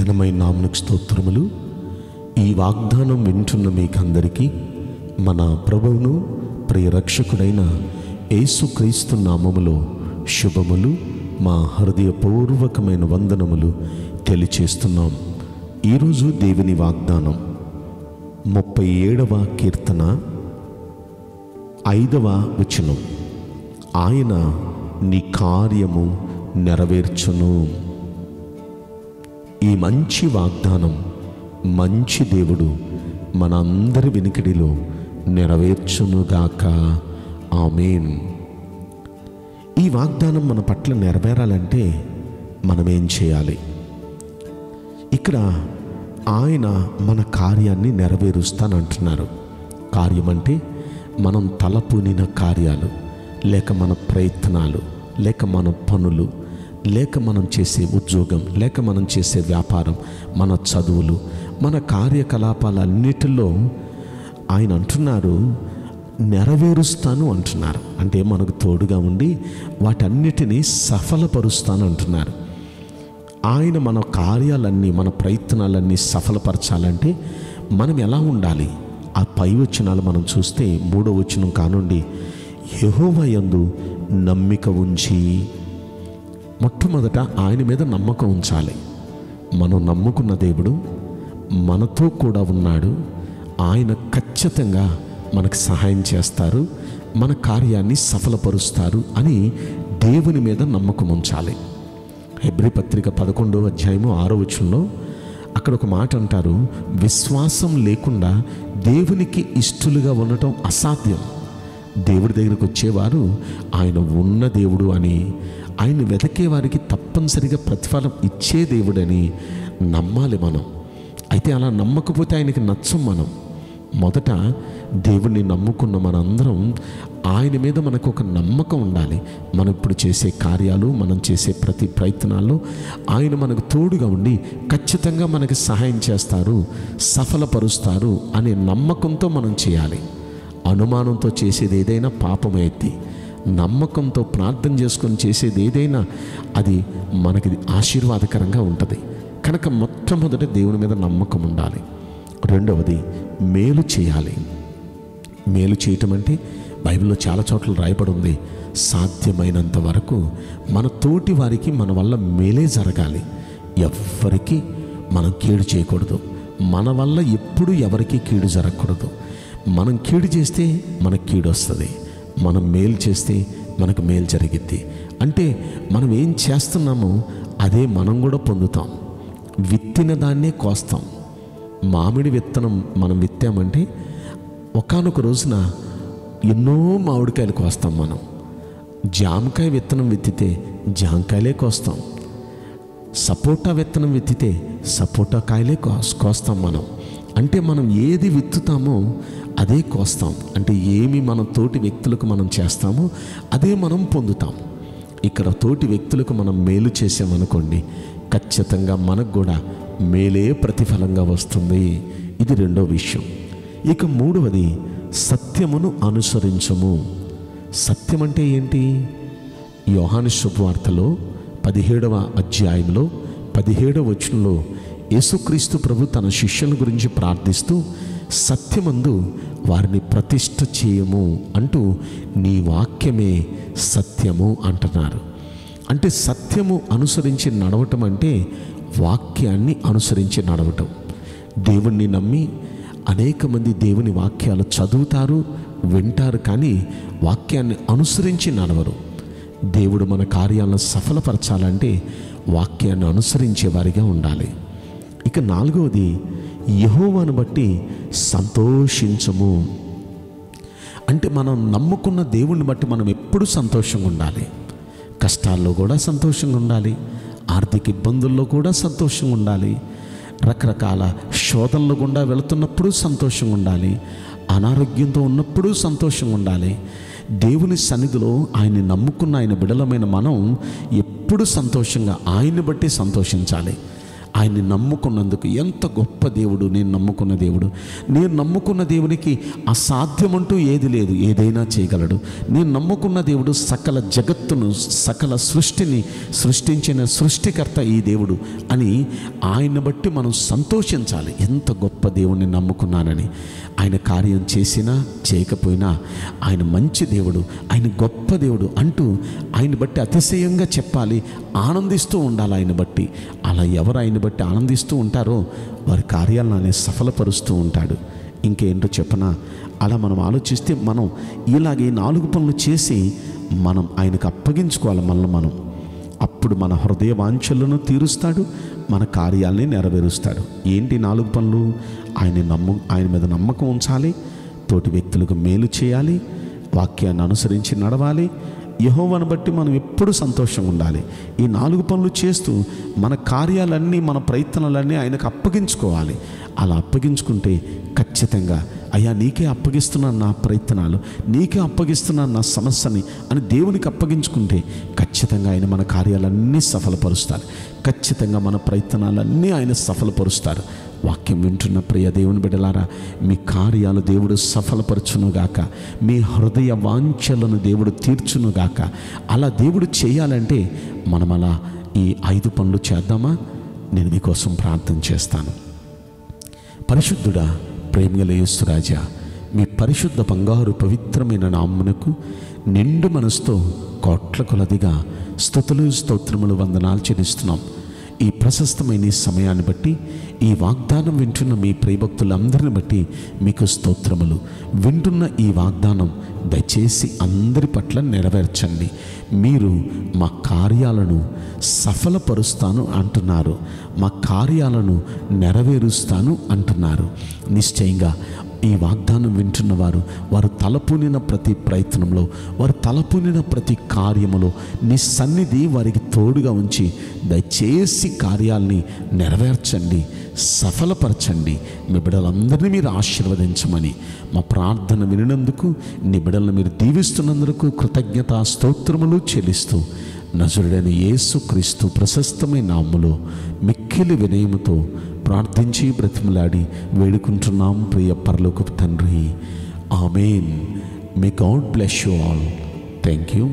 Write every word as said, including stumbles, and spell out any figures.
ఘనమైన నామమునకు స్తోత్రములు। ఈ వాగ్దానం వింటున్న మీకందరికీ మన ప్రభువును ప్రియ రక్షకుడైన యేసుక్రీస్తు నామములో శుభములు, మా హృదయపూర్వకమైన వందనములు తెలియజేస్తున్నాం। ఈరోజు దేవుని వాగ్దానం ముప్పై ఏడవ కీర్తన ఐదవ వచనం, ఆయన నీ కార్యము నెరవేర్చును। ఈ మంచి వాగ్దానం మంచి దేవుడు మనందరి వెనుకడిలో నెరవేర్చునుగాక, ఆమేన్। ఈ వాగ్దానం మన పట్ల నెరవేరాలంటే మనమేం చేయాలి? ఇక్కడ ఆయన మన కార్యాన్ని నెరవేరుస్తానంటున్నారు। కార్యం అంటే మనం తలపూనిన కార్యాలు, లేక మన ప్రయత్నాలు, లేక మన పనులు, లేక మనం చేసే ఉద్యోగం, లేక మనం చేసే వ్యాపారం, మన చదువులు, మన కార్యకలాపాలన్నిటిలో ఆయన అంటున్నారు నెరవేరుస్తాను అంటున్నారు। అంటే మనకు తోడుగా ఉండి వాటన్నిటినీ సఫలపరుస్తాను అంటున్నారు। ఆయన మన కార్యాలన్నీ, మన ప్రయత్నాలన్నీ సఫలపరచాలంటే మనం ఎలా ఉండాలి? ఆ పై వచనాలు మనం చూస్తే మూడో వచనం కానుండి యెహోవా యందు నమ్మిక ఉంచి, మొట్టమొదట ఆయన మీద నమ్మకం ఉంచాలి। మనం నమ్ముకున్న దేవుడు మనతో కూడా ఉన్నాడు, ఆయన ఖచ్చితంగా మనకు సహాయం చేస్తారు, మన కార్యాన్ని సఫలపరుస్తారు అని దేవుని మీద నమ్మకం ఉంచాలి। హెబ్రీ పత్రిక పదకొండవ అధ్యాయము ఆరో వచనంలో అక్కడ ఒక మాట అంటారు, విశ్వాసం లేకుండా దేవునికి ఇష్టలుగా ఉండటం అసాధ్యం। దేవుడి దగ్గరికి వచ్చేవారు ఆయన ఉన్న దేవుడు అని, ఆయన వెతకే వారికి తప్పనిసరిగా ప్రతిఫలం ఇచ్చే దేవుడని నమ్మాలి మనం। అయితే అలా నమ్మకపోతే ఆయనకి నచ్చం మనం। మొదట దేవుడిని నమ్ముకున్న మనందరం ఆయన మీద మనకు ఒక నమ్మకం ఉండాలి। మనం ఇప్పుడు చేసే కార్యాలు, మనం చేసే ప్రతి ప్రయత్నాల్లో ఆయన మనకు తోడుగా ఉండి ఖచ్చితంగా మనకు సహాయం చేస్తారు, సఫలపరుస్తారు అనే నమ్మకంతో మనం చేయాలి। అనుమానంతో చేసేది ఏదైనా పాపమైద్ది, నమ్మకంతో ప్రార్థన చేసుకొని చేసేది ఏదైనా అది మనకి ఆశీర్వాదకరంగా ఉంటుంది। కనుక మొట్టమొదట దేవుని మీద నమ్మకం ఉండాలి। రెండవది మేలు చేయాలి। మేలు చేయటం అంటే బైబిల్లో చాలా చోట్ల రాయబడి ఉంది, సాధ్యమైనంత వరకు మన తోటి వారికి మన వల్ల మేలే జరగాలి, ఎవ్వరికి మనం కీడు చేయకూడదు, మన వల్ల ఎప్పుడు ఎవరికి కీడు జరగకూడదు। మనం కీడు చేస్తే మనకు కీడు వస్తుంది, మనం మేలు చేస్తే మనకు మేలు జరిగిద్ది। అంటే మనం ఏం చేస్తున్నామో అదే మనం కూడా పొందుతాం। విత్తిన దాన్నే కోస్తాం। మామిడి విత్తనం మనం విత్తామంటే ఒకానొక రోజున ఎన్నో మామిడికాయలు కోస్తాం మనం। జామకాయ విత్తనం విత్తితే జామకాయలే కోస్తాం, సపోటా విత్తనం విత్తితే సపోటా కాయలే కోస్తాం మనం। అంటే మనం ఏది విత్తుతామో అదే కోస్తాం। అంటే ఏమి మనం తోటి వ్యక్తులకు మనం చేస్తామో అదే మనం పొందుతాం। ఇక్కడ తోటి వ్యక్తులకు మనం మేలు చేసామనుకోండి, ఖచ్చితంగా మనకు కూడా మేలే ప్రతిఫలంగా వస్తుంది। ఇది రెండో విషయం। ఇక మూడవది సత్యమును అనుసరించము। సత్యం అంటే ఏంటి? యోహాను శుభవార్తలో పదిహేడవ అధ్యాయంలో పదిహేడవ వచనంలో యేసుక్రీస్తు ప్రభు తన శిష్యుల గురించి ప్రార్థిస్తూ సత్యమందు వారిని ప్రతిష్ఠ చేయము అంటూ నీ వాక్యమే సత్యము అంటున్నారు। అంటే సత్యము అనుసరించి నడవటం అంటే వాక్యాన్ని అనుసరించి నడవటం। దేవుణ్ణి నమ్మి అనేక మంది దేవుని వాక్యాలు చదువుతారు, వింటారు, కానీ వాక్యాన్ని అనుసరించి నడవరు। దేవుడు మన కార్యాలను సఫలపరచాలంటే వాక్యాన్ని అనుసరించే వారిగా ఉండాలి। ఇక నాలుగవది యెహోవాను బట్టి సంతోషించము। అంటే మనం నమ్ముకున్న దేవుణ్ణి బట్టి మనం ఎప్పుడూ సంతోషంగా ఉండాలి। కష్టాల్లో కూడా సంతోషంగా ఉండాలి, ఆర్థిక ఇబ్బందుల్లో కూడా సంతోషంగా ఉండాలి, రకరకాల శోధనల గుండా వెళుతున్నప్పుడు సంతోషంగా ఉండాలి, అనారోగ్యంతో ఉన్నప్పుడు సంతోషంగా ఉండాలి। దేవుని సన్నిధిలో ఆయన్ని నమ్ముకున్న ఆయన బిడలమైన మనం ఎప్పుడు సంతోషంగా ఆయన్ని బట్టి సంతోషించాలి। ఆయన్ని నమ్ముకున్నందుకు. ఎంత గొప్ప దేవుడు నేను నమ్ముకున్న దేవుడు. నేను నమ్ముకున్న దేవునికి అసాధ్యమంటూ ఏది లేదు, ఏదైనా చేయగలడు. నేను నమ్ముకున్న దేవుడు సకల జగత్తును సకల సృష్టిని సృష్టించిన సృష్టికర్త ఈ దేవుడు అని ఆయన్ని బట్టి మనం సంతోషించాలి. ఎంత గొప్ప దేవుడిని నమ్ముకున్నానని. ఆయన కార్యం చేసినా చేయకపోయినా ఆయన మంచి దేవుడు, ఆయన గొప్ప దేవుడు అంటూ ఆయన్ని బట్టి అతిశయంగా చెప్పాలి, ఆనందిస్తూ ఉండాలి ఆయన బట్టి. అలా ఎవరు ఆయన బట్టి ఆనందిస్తూ ఉంటారో వారి కార్యాలను ఆయన సఫలపరుస్తూ ఉంటాడు. ఇంకేంటో చెప్పనా, అలా మనం ఆలోచిస్తే మనం ఇలాగే నాలుగు పనులు చేసి మనం ఆయనకు అప్పగించుకోవాలి మనల్ని మనం. అప్పుడు మన హృదయ వాంఛలను తీరుస్తాడు, మన కార్యాలని నెరవేరుస్తాడు. ఏంటి నాలుగు పనులు? ఆయన నమ్ము ఆయన మీద నమ్మకం ఉంచాలి, తోటి వ్యక్తులకు మేలు చేయాలి, వాక్యాన్ని అనుసరించి నడవాలి, యెహోవాను బట్టి మనం ఎప్పుడూ సంతోషంగా ఉండాలి. ఈ నాలుగు పనులు చేస్తూ మన కార్యాలన్నీ మన ప్రయత్నాలన్నీ ఆయనకు అప్పగించుకోవాలి. అలా అప్పగించుకుంటే ఖచ్చితంగా అయ్యా నీకే అప్పగిస్తున్నాను నా ప్రయత్నాలు, నీకే అప్పగిస్తున్నాను నా సమస్యని అని దేవునికి అప్పగించుకుంటే ఖచ్చితంగా ఆయన మన కార్యాలన్నీ సఫలపరుస్తారు. ఖచ్చితంగా మన ప్రయత్నాలన్నీ ఆయన సఫలపరుస్తారు. వాక్యం వింటున్న ప్రియ దేవుని బిడ్డలారా, మీ కార్యాలు దేవుడు సఫలపరచునుగాక, మీ హృదయ వాంఛలను దేవుడు తీర్చునుగాక. అలా దేవుడు చేయాలంటే మనం అలా ఈ ఐదు పనులు చేద్దామా? నేను మీకోసం ప్రార్థన చేస్తాను. పరిశుద్ధుడా, ప్రేమగల యేసు రాజా, మీ పరిశుద్ధ బంగారు పవిత్రమైన నామమునకు నిండు మనసుతో కోట్ల కొలదిగా స్తుతులు స్తోత్రములు వందనాలు చెల్లిస్తున్నాం. ఈ ప్రశస్తమైన ఈ సమయాన్ని బట్టి, ఈ వాగ్దానం వింటున్న మీ ప్రియభక్తులందరిని బట్టి మీకు స్తోత్రములు. వింటున్న ఈ వాగ్దానం దయచేసి అందరి పట్ల నెరవేర్చండి. మీరు మా కార్యాలను సఫలపరుస్తాను అంటున్నారు, మా కార్యాలను నెరవేరుస్తాను అంటున్నారు. నిశ్చయంగా ఈ వాగ్దానం వింటున్న వారు వారు తలపూనిన ప్రతి ప్రయత్నంలో, వారు తలపూనిన ప్రతి కార్యములో నీ సన్నిధి వారికి తోడుగా ఉంచి దయచేసి కార్యాలని నెరవేర్చండి, సఫలపరచండి. మీ బిడ్డలందరినీ మీరు ఆశీర్వదించమని మా ప్రార్థన వినినందుకు, నీ బిడ్డలను మీరు దీవిస్తున్నందుకు కృతజ్ఞతా స్తోత్రములు చెల్లిస్తూ నజరుడైన యేసు క్రీస్తు ప్రశస్తమైన నామములో మిక్కిలి వినయముతో ప్రార్థించి బ్రతిమలాడి వేడుకుంటున్నాం ప్రియ పరలోకపు తండ్రి. ఆమేన్. May God bless you all. Thank you.